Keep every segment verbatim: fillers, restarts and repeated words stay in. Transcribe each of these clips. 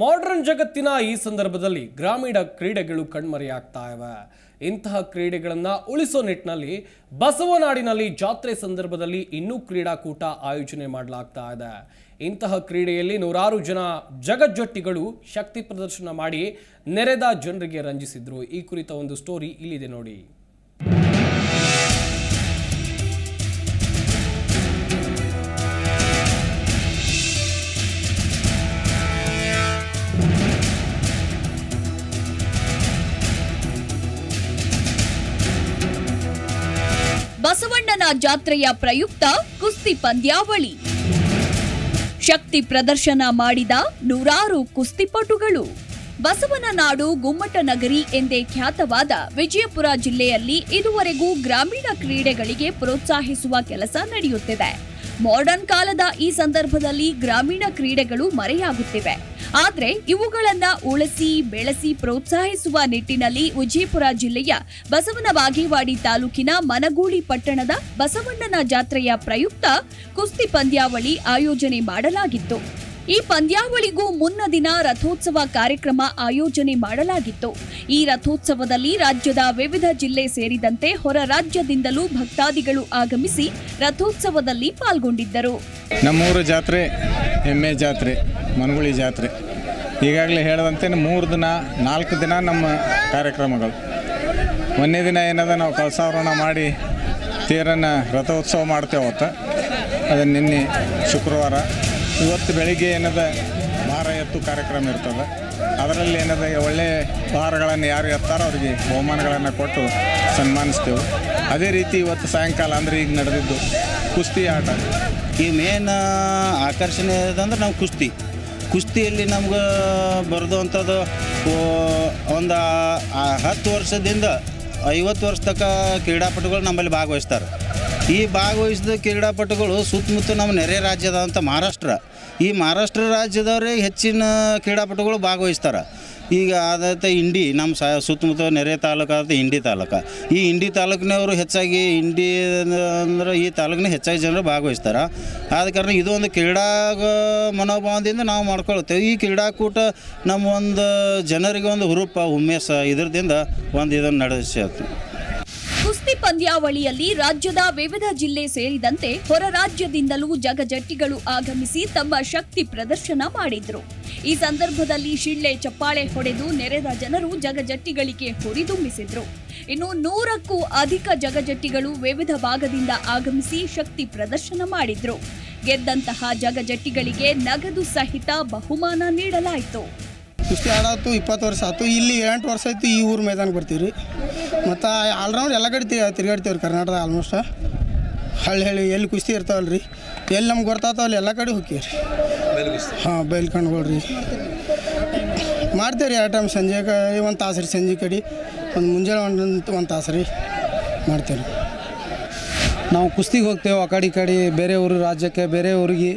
Modern ಜಗತ್ತಿನ ಈ ಸಂದರ್ಭದಲ್ಲಿ ಗ್ರಾಮೀಣ ಕ್ರೀಡೆಗಳು ಕಣ್ಮರೆಯಾಗ್ತಾ ಇವೆ. ಇಂತಹ ಕ್ರೀಡೆಗಳನ್ನು ಉಳಿಸೋ ನಿಟ್ಟಿನಲ್ಲಿ ಬಸವನಾಡಿನಲ್ಲಿ ಜಾತ್ರೆ ಸಂದರ್ಭದಲ್ಲಿ ಇನ್ನೂ ಕ್ರೀಡಾಕೂಟ ಆಯೋಜನೆ ಮಾಡಲಾಗ್ತಾ ಇದೆ. ಇಂತಹ ಕ್ರೀಡೆಯಲ್ಲಿ ನೂರಾರು ಜನ ಜಗಜ್ಜಟ್ಟಿಗಳು ಶಕ್ತಿ ಪ್ರದರ್ಶನ ಮಾಡಿ ನೆರೆದ ಜನರಿಗೆ ರಂಜಿಸಿದ್ರು. ಈ ಕುರಿತ ಒಂದು ಸ್ಟೋರಿ ಇಲ್ಲಿದೆ ನೋಡಿ. ಬಸವಣ್ಣನ ಜಾತ್ರೆಯ ಪ್ರಯುಕ್ತ ಕುಸ್ತಿ ಪಂದ್ಯಾವಳಿ, ಶಕ್ತಿ ಪ್ರದರ್ಶನ ಮಾಡಿದ ನೂರಾರು ಕುಸ್ತಿಪಟುಗಳು. ಬಸವನನಾಡು ಗುಮ್ಮಟ ನಗರಿ ಎಂದೇ ಖ್ಯಾತವಾದ ವಿಜಯಪುರ ಜಿಲ್ಲೆಯಲ್ಲಿ ಇದುವರೆಗೂ ಗ್ರಾಮೀಣ ಕ್ರೀಡೆಗಳಿಗೆ ಪ್ರೋತ್ಸಾಹಿಸುವ ಕೆಲಸ ನಡೆಯುತ್ತಿದೆ. ಮಾಡರ್ನ್ ಕಾಲದ ಈ ಸಂದರ್ಭದಲ್ಲಿ ಗ್ರಾಮೀಣ ಕ್ರೀಡೆಗಳು ಮರೆಯಾಗುತ್ತಿವೆ. ಆದರೆ ಇವುಗಳನ್ನು ಉಳಿಸಿ ಬೆಳೆಸಿ ಪ್ರೋತ್ಸಾಹಿಸುವ ನಿಟ್ಟಿನಲ್ಲಿ ವಿಜಯಪುರ ಜಿಲ್ಲೆಯ ಬಸವನ ಬಾಗೇವಾಡಿ ತಾಲೂಕಿನ ಮನಗೂಳಿ ಪಟ್ಟಣದ ಬಸವಣ್ಣನ ಜಾತ್ರೆಯ ಪ್ರಯುಕ್ತ ಕುಸ್ತಿ ಪಂದ್ಯಾವಳಿ ಆಯೋಜನೆ ಮಾಡಲಾಗಿತ್ತು. ಈ ಪಂದ್ಯಾವಳಿಗೂ ಮುನ್ನ ದಿನ ರಥೋತ್ಸವ ಕಾರ್ಯಕ್ರಮ ಆಯೋಜನೆ ಮಾಡಲಾಗಿತ್ತು. ಈ ರಥೋತ್ಸವದಲ್ಲಿ ರಾಜ್ಯದ ವಿವಿಧ ಜಿಲ್ಲೆ ಸೇರಿದಂತೆ ಹೊರ ರಾಜ್ಯದಿಂದಲೂ ಭಕ್ತಾದಿಗಳು ಆಗಮಿಸಿ ರಥೋತ್ಸವದಲ್ಲಿ ಪಾಲ್ಗೊಂಡಿದ್ದರು. ನಮ್ಮೂರು ಜಾತ್ರೆ ಹೆಮ್ಮೆ ಜಾತ್ರೆ, ಮನಗುಳಿ ಜಾತ್ರೆ. ಈಗಾಗಲೇ ಹೇಳದಂತೆ ಮೂರು ದಿನ ನಾಲ್ಕು ದಿನ ನಮ್ಮ ಕಾರ್ಯಕ್ರಮಗಳು. ಒಂದನೇ ದಿನ ಏನದ ನಾವು ಕಳಸಾರೋಹಣ ಮಾಡಿ ತೇರನ್ನು ರಥೋತ್ಸವ ಮಾಡ್ತೇವತ್ತ, ಅದನ್ನು ನಿನ್ನೆ ಶುಕ್ರವಾರ ಇವತ್ತು ಬೆಳಿಗ್ಗೆ ಏನದ ಭಾರ ಎತ್ತು ಕಾರ್ಯಕ್ರಮ ಇರ್ತದೆ. ಅದರಲ್ಲಿ ಏನದ ಒಳ್ಳೆಯ ಭಾರಗಳನ್ನು ಯಾರು ಎತ್ತಾರೋ ಅವರಿಗೆ ಬಹುಮಾನಗಳನ್ನು ಕೊಟ್ಟು ಸನ್ಮಾನಿಸ್ತೇವೆ. ಅದೇ ರೀತಿ ಇವತ್ತು ಸಾಯಂಕಾಲ ಅಂದರೆ ಈಗ ನಡೆದಿದ್ದು ಕುಸ್ತಿ ಆಟ. ಈ ಮೇನ್ ಆಕರ್ಷಣೆ ಅಂದರೆ ನಾವು ಕುಸ್ತಿ ಕುಸ್ತಿಯಲ್ಲಿ ನಮ್ಗೆ ಬರೆದಂಥದ್ದು ಒಂದು ಹತ್ತು ವರ್ಷದಿಂದ ಐವತ್ತು ವರ್ಷ ತಕ್ಕ ಕ್ರೀಡಾಪಟುಗಳು ನಮ್ಮಲ್ಲಿ ಭಾಗವಹಿಸ್ತಾರೆ. ಈ ಭಾಗವಹಿಸಿದ ಕ್ರೀಡಾಪಟುಗಳು ಸುತ್ತಮುತ್ತ ನಮ್ಮ ನೆರೆ ರಾಜ್ಯದಂಥ ಮಹಾರಾಷ್ಟ್ರ, ಈ ಮಹಾರಾಷ್ಟ್ರ ರಾಜ್ಯದವರಿಗೆ ಹೆಚ್ಚಿನ ಕ್ರೀಡಾಪಟುಗಳು ಭಾಗವಹಿಸ್ತಾರೆ. ಈಗ ಆದತ್ತೆ ಇಂಡಿ, ನಮ್ಮ ಸ ಸುತ್ತಮುತ್ತ ನೆರೆ ತಾಲೂಕಾದ ಇಂಡಿ ತಾಲೂಕು. ಈ ಇಂಡಿ ತಾಲೂಕಿನವರು ಹೆಚ್ಚಾಗಿ ಇಂಡಿ ಅಂದ್ರೆ ಈ ತಾಲೂಕಿನ ಹೆಚ್ಚಾಗಿ ಜನರು ಭಾಗವಹಿಸ್ತಾರೆ. ಆದ ಕಾರಣ ಇದೊಂದು ಕ್ರೀಡಾ ಮನೋಭಾವದಿಂದ ನಾವು ಮಾಡ್ಕೊಳ್ತೇವೆ. ಈ ಕ್ರೀಡಾಕೂಟ ನಮ್ಮ ಒಂದು ಜನರಿಗೆ ಒಂದು ಹುರುಪ ಹುಮ್ಮೇಸ ಇದರದಿಂದ ಒಂದು ಇದನ್ನು ನಡೆಸಿತ್ತು. ಕುಸ್ತಿ ಪಂದ್ಯಾವಳಿಯಲ್ಲಿ ರಾಜ್ಯದ ವಿವಿಧ ಜಿಲ್ಲೆ ಸೇರಿದಂತೆ ಹೊರ ರಾಜ್ಯದಿಂದಲೂ ಜಗಜಟ್ಟಿಗಳು ಆಗಮಿಸಿ ತಮ್ಮ ಶಕ್ತಿ ಪ್ರದರ್ಶನ ಮಾಡಿದ್ರು. ಈ ಸಂದರ್ಭದಲ್ಲಿ ಶಿಳ್ಳೆ ಚಪ್ಪಾಳೆ ಹೊಡೆದು ನೆರೆದ ಜನರು ಜಗಜಟ್ಟಿಗಳಿಗೆ ಹುರಿದುಂಬಿಸಿದ್ರು. ಇನ್ನು ನೂರಕ್ಕೂ ಅಧಿಕ ಜಗಜಟ್ಟಿಗಳು ವಿವಿಧ ಭಾಗದಿಂದ ಆಗಮಿಸಿ ಶಕ್ತಿ ಪ್ರದರ್ಶನ ಮಾಡಿದ್ರು. ಗೆದ್ದಂತಹ ಜಗಜಟ್ಟಿಗಳಿಗೆ ನಗದು ಸಹಿತ ಬಹುಮಾನ ನೀಡಲಾಯಿತು. ಕುಸ್ತಿ ಆಡೋದು ಇಪ್ಪತ್ತು ವರ್ಷ ಆಯ್ತು, ಇಲ್ಲಿ ಎಂಟು ವರ್ಷ ಆಯಿತು ಈ ಊರು ಮೈದಾನಕ್ಕೆ ಬರ್ತೀವಿ ರೀ. ಮತ್ತು ಆಲ್ರೌಂಡ್ ಎಲ್ಲ ಕಡೆ ತಿರುಗಾಡ್ತೀವಿ ರೀ ಕರ್ನಾಟಕದ ಆಲ್ಮೋಸ್ಟ್ ಹಳ್ಳಿ ಹಳ್ಳಿ ಎಲ್ಲಿ ಕುಸ್ತಿ ಇರ್ತಾವಲ್ಲ ರೀ, ಎಲ್ಲಿ ನಮ್ಗೆ ಗೊತ್ತಾಗ್ತಾವ ಅಲ್ಲಿ ಎಲ್ಲ ಕಡೆ ಹೋಗ್ತೀವಿ ರೀ. ಹಾಂ ಬೈಲ್ ಕಂಡುಗೊಳ್ರಿ ಮಾಡ್ತೀವಿ ರೀ. ಆ ಟೈಮ್ ಸಂಜೆ ಕಡೆ ಒಂದು ತಾಸು ರೀ, ಸಂಜೆ ಕಡೆ ಒಂದು ಮುಂಜಾನೆ ಒಂದು ಒಂದು ತಾಸು ರೀ ಮಾಡ್ತೀವಿ ರೀ. ನಾವು ಕುಸ್ತಿಗೆ ಹೋಗ್ತೇವೆ ಆ ಕಡೆ ಈ ಕಡೆ ಬೇರೆ ಊರು ರಾಜ್ಯಕ್ಕೆ ಬೇರೆ ಊರಿಗೆ.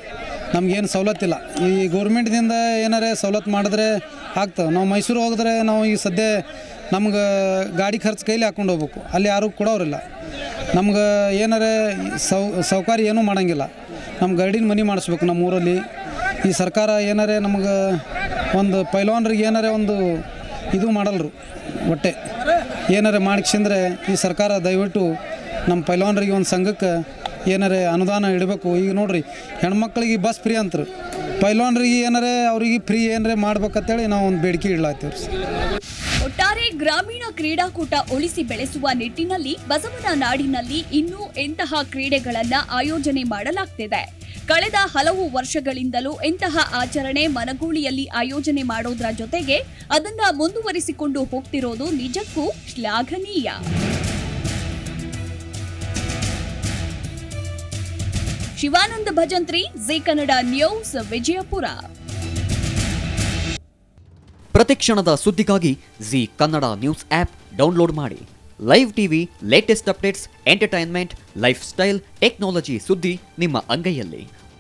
ನಮಗೇನು ಸವಲತ್ತಿಲ್ಲ, ಈ ಗೌರ್ಮೆಂಟ್ದಿಂದ ಏನಾರೇ ಸವಲತ್ತು ಮಾಡಿದ್ರೆ ಆಗ್ತವೆ. ನಾವು ಮೈಸೂರು ಹೋಗಿದ್ರೆ ನಾವು ಈಗ ಸದ್ಯ ನಮ್ಗೆ ಗಾಡಿ ಖರ್ಚು ಕೈಲಿ ಹಾಕ್ಕೊಂಡು ಹೋಗ್ಬೇಕು, ಅಲ್ಲಿ ಯಾರೂ ಕೊಡೋರಿಲ್ಲ. ನಮ್ಗೆ ಏನಾರೇ ಸೌ ಸೌಕಾರಿ ಏನೂ ಮಾಡೋಂಗಿಲ್ಲ. ನಮ್ಮ ಗಾಡಿನ ಮನೆ ಮಾಡಿಸ್ಬೇಕು ನಮ್ಮ ಊರಲ್ಲಿ. ಈ ಸರ್ಕಾರ ಏನಾರೇ ನಮ್ಗೆ ಒಂದು ಪೈಲ್ವಾನ್ರಿಗೆ ಏನಾರೇ ಒಂದು ಇದು ಮಾಡಲ್ರು, ಒಟ್ಟೆ ಏನಾರೇ ಮಾಡಿಕ್ಸಂದ್ರೆ ಈ ಸರ್ಕಾರ ದಯವಿಟ್ಟು ನಮ್ಮ ಪೈಲ್ವಾನ್ರಿಗೆ ಒಂದು ಸಂಘಕ್ಕೆ ಏನಾರೇ ಅನುದಾನ ಇಡಬೇಕು. ಈಗ ನೋಡಿರಿ ಹೆಣ್ಮಕ್ಳಿಗೆ ಬಸ್ ಫ್ರೀ ಅಂತಾರೆ, ಪೈಲ್ವಾನ್ರಿಗೆ ಏನಾರೇ ಅವ್ರಿಗೆ ಫ್ರೀ ಏನಾರೇ ಮಾಡ್ಬೇಕಂತೇಳಿ ನಾವು ಒಂದು ಬೇಡಿಕೆ ಇಡಲಾಗ್ತೀವಿ. ಒಟ್ಟಾರೆ ಗ್ರಾಮೀಣ ಕ್ರೀಡಾಕೂಟ ಉಳಿಸಿ ಬೆಳೆಸುವ ನಿಟ್ಟಿನಲ್ಲಿ ಬಸವನ ನಾಡಿನಲ್ಲಿ ಇನ್ನೂ ಇಂತಹ ಕ್ರೀಡೆಗಳನ್ನು ಆಯೋಜನೆ ಮಾಡಲಾಗ್ತಿದೆ. ಕಳೆದ ಹಲವು ವರ್ಷಗಳಿಂದಲೂ ಇಂತಹ ಆಚರಣೆ ಮನಗೂಳಿಯಲ್ಲಿ ಆಯೋಜನೆ ಮಾಡೋದ್ರ ಜೊತೆಗೆ ಅದನ್ನು ಮುಂದುವರಿಸಿಕೊಂಡು ಹೋಗ್ತಿರೋದು ನಿಜಕ್ಕೂ ಶ್ಲಾಘನೀಯ. ಶಿವಾನಂದ ಭಜಂತ್ರಿ, ಜೀ ಕನ್ನಡ ನ್ಯೂಸ್, ವಿಜಯಪುರ. ಪ್ರತಿಕ್ಷಣದ ಸುದ್ದಿಗಾಗಿ Zee Kannada news app download ಮಾಡಿ. Live TV, latest updates, entertainment, life style, technology ಸುದ್ದಿ ನಿಮ್ಮ ಅಂಗೈಯಲ್ಲಿ.